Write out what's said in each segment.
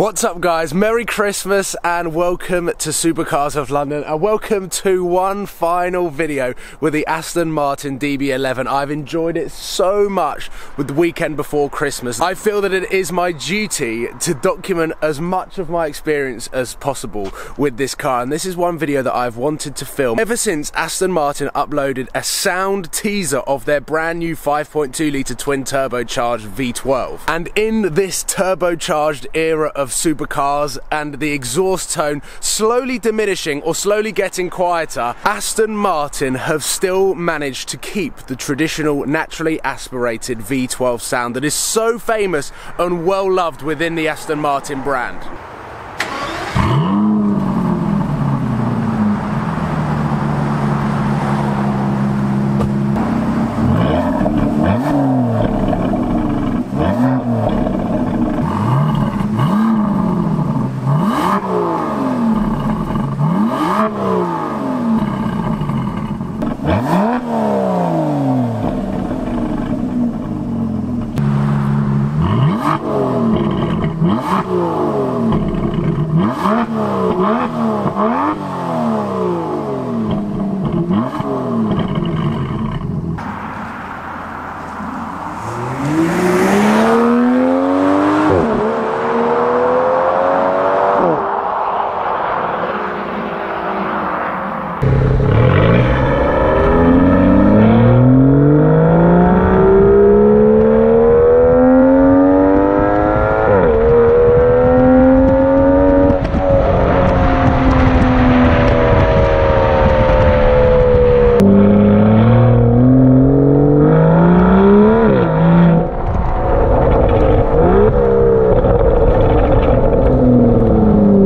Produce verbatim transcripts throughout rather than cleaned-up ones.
What's up, guys? Merry Christmas and welcome to Supercars of London, and welcome to one final video with the Aston Martin D B eleven. I've enjoyed it so much with the weekend before Christmas. I feel that it is my duty to document as much of my experience as possible with this car, and this is one video that I've wanted to film ever since Aston Martin uploaded a sound teaser of their brand new five point two litre twin turbocharged V twelve. And in this turbocharged era of supercars and the exhaust tone slowly diminishing or slowly getting quieter, Aston Martin have still managed to keep the traditional naturally aspirated V twelve sound that is so famous and well loved within the Aston Martin brand.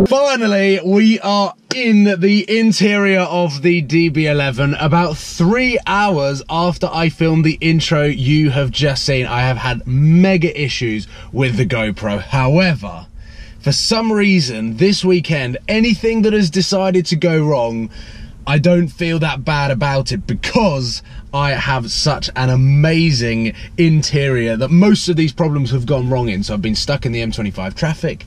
Finally, we are in the interior of the D B eleven. About three hours after I filmed the intro you have just seen, I have had mega issues with the GoPro. However, for some reason this weekend, anything that has decided to go wrong, I don't feel that bad about it because I have such an amazing interior that most of these problems have gone wrong in. So I've been stuck in the M twenty-five traffic,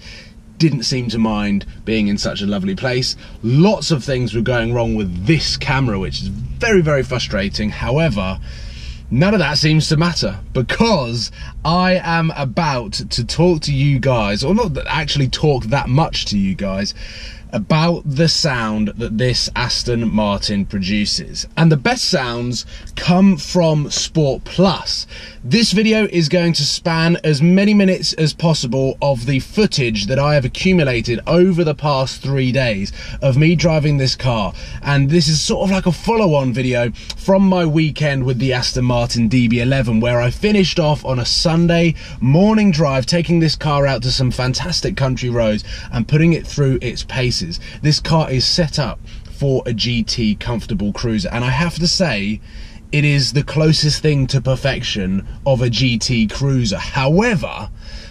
didn't seem to mind being in such a lovely place. Lots of things were going wrong with this camera, which is very, very frustrating. However, none of that seems to matter because I am about to talk to you guys, or not actually talk that much to you guys, about the sound that this Aston Martin produces. And the best sounds come from Sport Plus. This video is going to span as many minutes as possible of the footage that I have accumulated over the past three days of me driving this car. And this is sort of like a follow-on video from my weekend with the Aston Martin D B eleven, where I finished off on a Sunday morning drive, taking this car out to some fantastic country roads and putting it through its paces. This car is set up for a G T comfortable cruiser, and I have to say it is the closest thing to perfection of a G T cruiser. However,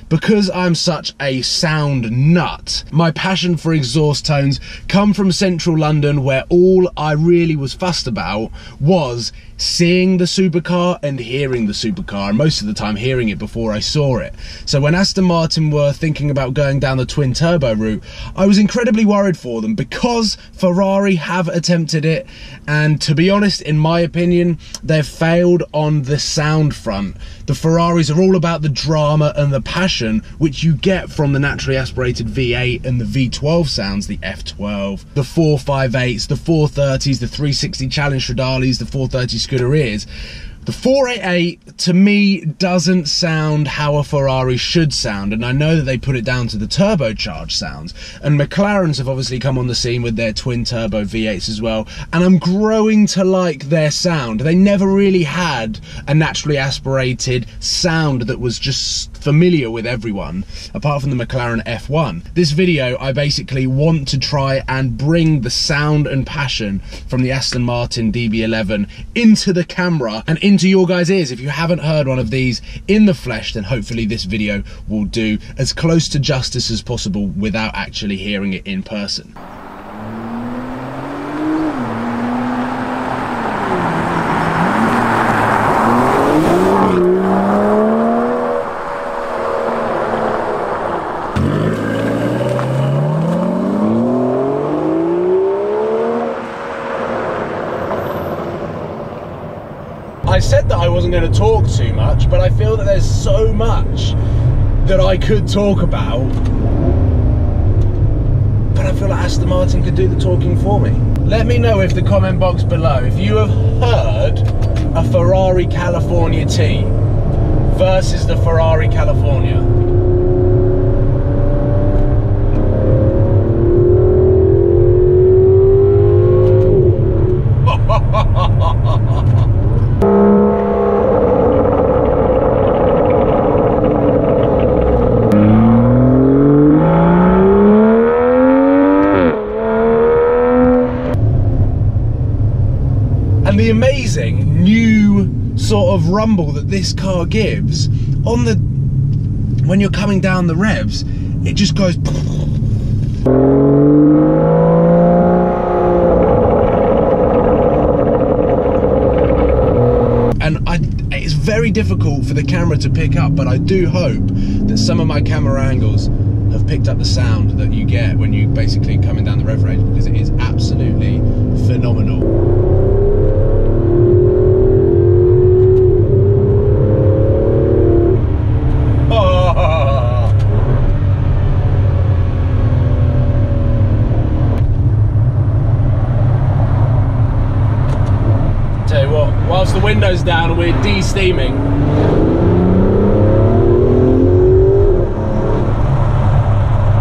because I'm such a sound nut, my passion for exhaust tones come from central London, where all I really was fussed about was seeing the supercar and hearing the supercar, and most of the time hearing it before I saw it. So when Aston Martin were thinking about going down the twin turbo route, I was incredibly worried for them because Ferrari have attempted it, and to be honest, in my opinion, they've failed on the sound front. The Ferraris are all about the drama and the passion which you get from the naturally aspirated V eight and the V twelve sounds, the F twelve, the four fifty-eights, the four thirties, the three sixty Challenge Stradales, the four thirty Scuderias. The four eighty-eight, to me, doesn't sound how a Ferrari should sound, and I know that they put it down to the turbocharged sounds. And McLarens have obviously come on the scene with their twin-turbo V eights as well, and I'm growing to like their sound. They never really had a naturally aspirated sound that was just familiar with everyone, apart from the McLaren F one. This video, I basically want to try and bring the sound and passion from the Aston Martin D B eleven into the camera and into to your guys' ears. If you haven't heard one of these in the flesh, then hopefully this video will do as close to justice as possible without actually hearing it in person. I said that I wasn't going to talk too much, but I feel that there's so much that I could talk about, but I feel like Aston Martin could do the talking for me. Let me know if the comment box below if you have heard a Ferrari California T versus the Ferrari California. And the amazing new sort of rumble that this car gives on the when you're coming down the revs, it just goes. And I, it's very difficult for the camera to pick up, but I do hope that some of my camera angles have picked up the sound that you get when you basically coming down the rev range, because it is absolutely phenomenal. The windows down and we're de-steaming.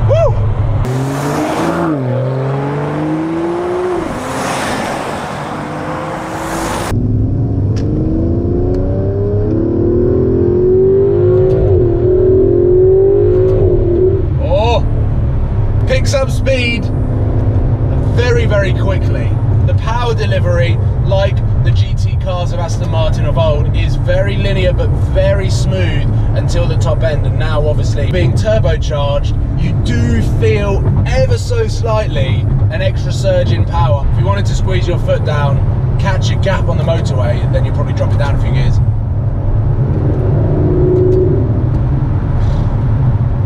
Woo! Oh, picks up speed very, very quickly. The power delivery, like the G T cars of Aston Martin of old, is very linear but very smooth until the top end, and now obviously being turbocharged, you do feel ever so slightly an extra surge in power. If you wanted to squeeze your foot down, catch a gap on the motorway, and then you probably drop it down a few gears.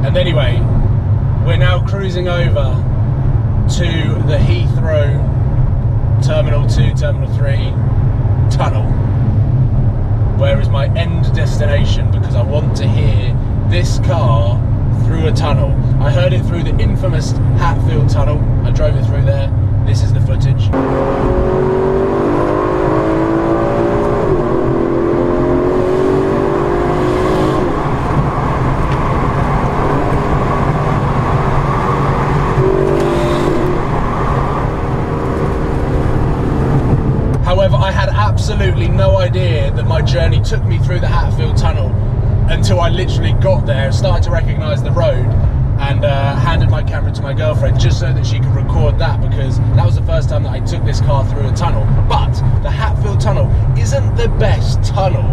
And anyway, we're now cruising over to the Heathrow Terminal two, Terminal three Tunnel, where is my end destination, because I want to hear this car through a tunnel. I heard it through the infamous Hatfield Tunnel. I drove it through there. This is the footage. Absolutely no idea that my journey took me through the Hatfield Tunnel until I literally got there, started to recognise the road, and uh, handed my camera to my girlfriend just so that she could record that, because that was the first time that I took this car through a tunnel. But the Hatfield Tunnel isn't the best tunnel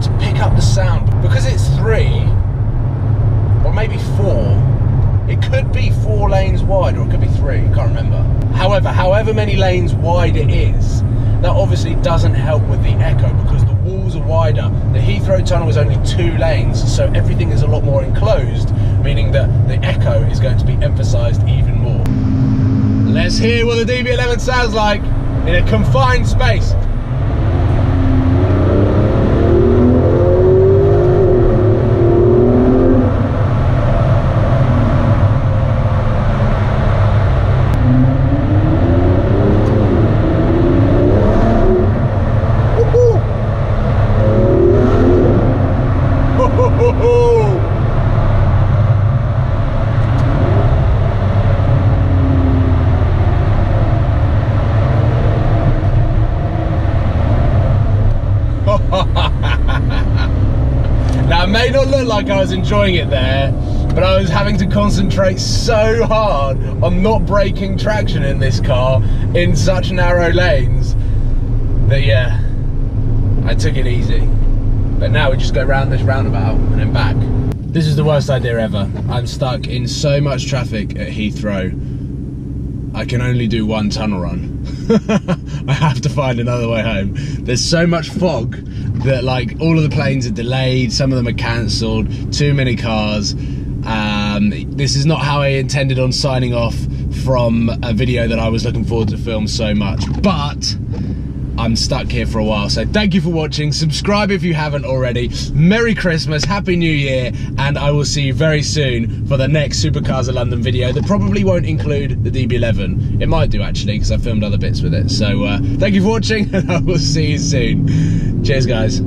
to pick up the sound, because it's three or maybe four. It could be four lanes wide, or it could be three, can't remember. However, however many lanes wide it is, that obviously doesn't help with the echo, because the walls are wider. The Heathrow Tunnel is only two lanes, so everything is a lot more enclosed, meaning that the echo is going to be emphasised even more. Let's hear what the D B eleven sounds like in a confined space. Now, it may not look like I was enjoying it there, but I was having to concentrate so hard on not breaking traction in this car in such narrow lanes that, yeah, I took it easy. But now we just go round this roundabout and then back. This is the worst idea ever. I'm stuck in so much traffic at Heathrow. I can only do one tunnel run. I have to find another way home. There's so much fog that, like, all of the planes are delayed, some of them are cancelled, too many cars. Um, this is not how I intended on signing off from a video that I was looking forward to film so much, but I'm stuck here for a while. So thank you for watching. Subscribe if you haven't already. Merry Christmas, Happy New Year, and I will see you very soon for the next Supercars of London video that probably won't include the D B eleven. It might do, actually, because I filmed other bits with it. So uh, thank you for watching, and I will see you soon. Cheers, guys.